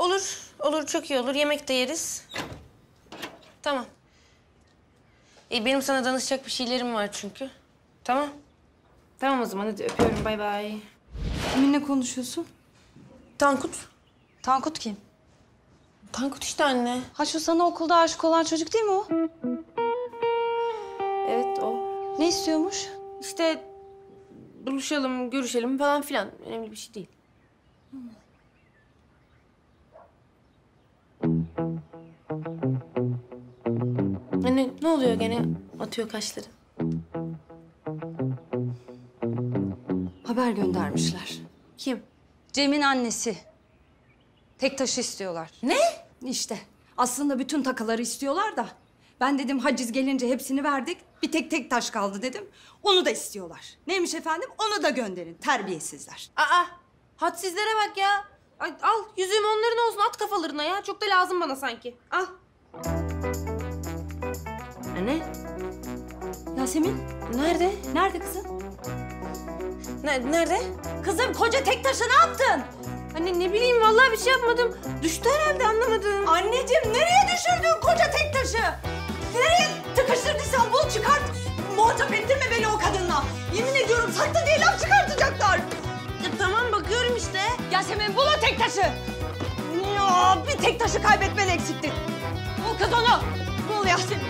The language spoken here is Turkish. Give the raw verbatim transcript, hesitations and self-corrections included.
Olur, olur. Çok iyi olur. Yemek de yeriz. Tamam. Ee, benim sana danışacak bir şeylerim var çünkü. Tamam. Tamam o zaman hadi öpüyorum. Bay bay. Kiminle konuşuyorsun? Tankut. Tankut kim? Tankut işte anne. Ha şu sana okulda aşık olan çocuk değil mi o? Evet o. Ne istiyormuş? İşte buluşalım, görüşelim falan filan. Önemli bir şey değil. Anne ne oluyor gene? Atıyor kaşları. Haber göndermişler. Kim? Cem'in annesi. Tek taşı istiyorlar. Ne? İşte. Aslında bütün takıları istiyorlar da. Ben dedim haciz gelince hepsini verdik. Bir tek tek taş kaldı dedim. Onu da istiyorlar. Neymiş efendim? Onu da gönderin. Terbiyesizler. Aa! Hadsizlere bak ya. Ay, al yüzüğüm onların olsun. At kafalarına ya. Çok da lazım bana sanki. Al. Anne. Yasemin. Nerede? Nerede kızım? Ne, nerede? Kızım koca tek taşa ne yaptın? Anne ne bileyim vallahi bir şey yapmadım. Düştü herhalde anlamadım. Anneciğim nereye düşürdün koca tek taşı? Nereye tıkıştırdıysan bul çıkart. Muhatap ettirme beni o kadınla. Yemin ediyorum saklı diye laf çıkartacaklar. Ya, tamam bakıyorum işte. Yasemin bul o tek taşı. Ya, bir tek taşı kaybetmen eksikti. Bul kız onu. Bul Yasemin.